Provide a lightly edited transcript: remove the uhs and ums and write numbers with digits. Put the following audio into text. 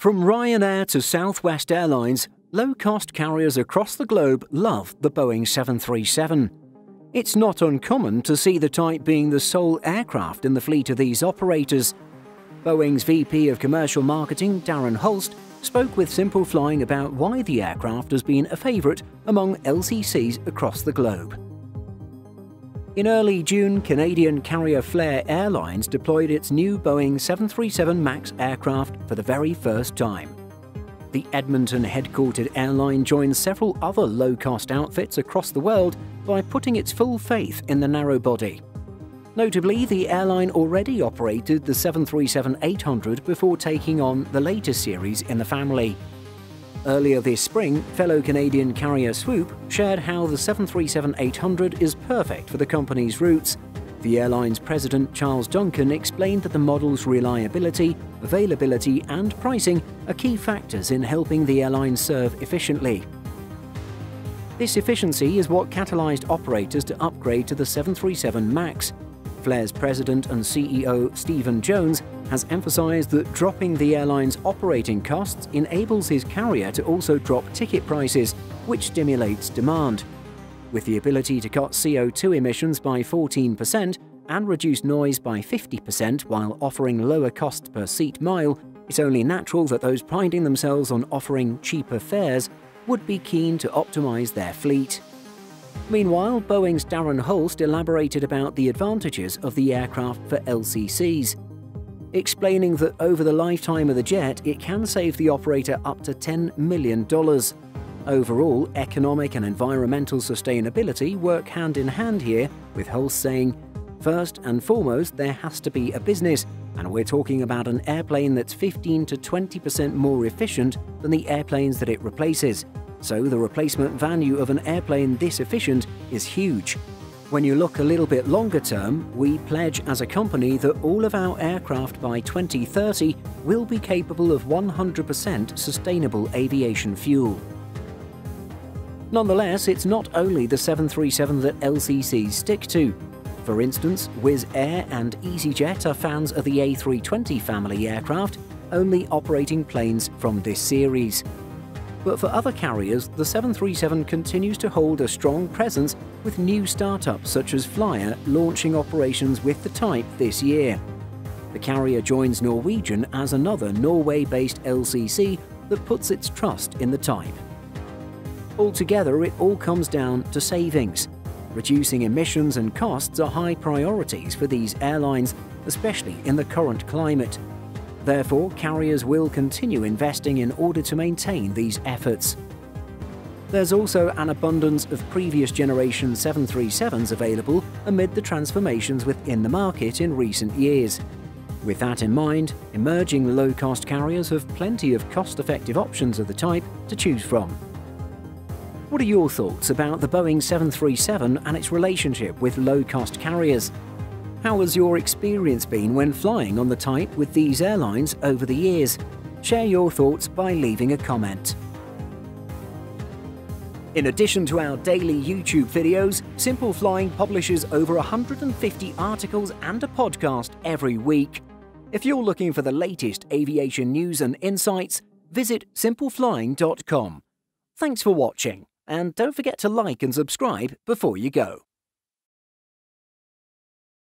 From Ryanair to Southwest Airlines, low-cost carriers across the globe love the Boeing 737. It's not uncommon to see the type being the sole aircraft in the fleet of these operators. Boeing's VP of Commercial Marketing, Darren Hulst, spoke with Simple Flying about why the aircraft has been a favourite among LCCs across the globe. In early June, Canadian carrier Flair Airlines deployed its new Boeing 737 MAX aircraft for the very first time. The Edmonton headquartered airline joins several other low-cost outfits across the world by putting its full faith in the narrowbody. Notably, the airline already operated the 737-800 before taking on the latest series in the family. Earlier this spring, fellow Canadian carrier Swoop shared how the 737-800 is perfect for the company's routes. The airline's president, Charles Duncan, explained that the model's reliability, availability and pricing are key factors in helping the airline serve efficiently. This efficiency is what catalyzed operators to upgrade to the 737 MAX. Flair's president and CEO, Stephen Jones, has emphasized that dropping the airline's operating costs enables his carrier to also drop ticket prices, which stimulates demand. With the ability to cut CO2 emissions by 14% and reduce noise by 50% while offering lower costs per seat mile, it's only natural that those priding themselves on offering cheaper fares would be keen to optimize their fleet. Meanwhile, Boeing's Darren Hulst elaborated about the advantages of the aircraft for LCCs, explaining that over the lifetime of the jet, it can save the operator up to $10 million. Overall, economic and environmental sustainability work hand in hand here, with Hulst saying, "First and foremost, there has to be a business, and we're talking about an airplane that's 15 to 20% more efficient than the airplanes that it replaces. So the replacement value of an airplane this efficient is huge. When you look a little bit longer term, we pledge as a company that all of our aircraft by 2030 will be capable of 100% sustainable aviation fuel." Nonetheless, it's not only the 737 that LCCs stick to. For instance, Wizz Air and EasyJet are fans of the A320 family aircraft, only operating planes from this series. But for other carriers, the 737 continues to hold a strong presence, with new startups such as Flair launching operations with the type this year. The carrier joins Norwegian as another Norway-based LCC that puts its trust in the type. Altogether, it all comes down to savings. Reducing emissions and costs are high priorities for these airlines, especially in the current climate. Therefore, carriers will continue investing in order to maintain these efforts. There's also an abundance of previous generation 737s available amid the transformations within the market in recent years. With that in mind, emerging low-cost carriers have plenty of cost-effective options of the type to choose from. What are your thoughts about the Boeing 737 and its relationship with low-cost carriers? How has your experience been when flying on the type with these airlines over the years? Share your thoughts by leaving a comment. In addition to our daily YouTube videos, Simple Flying publishes over 150 articles and a podcast every week. If you're looking for the latest aviation news and insights, visit simpleflying.com. Thanks for watching, and don't forget to like and subscribe before you go.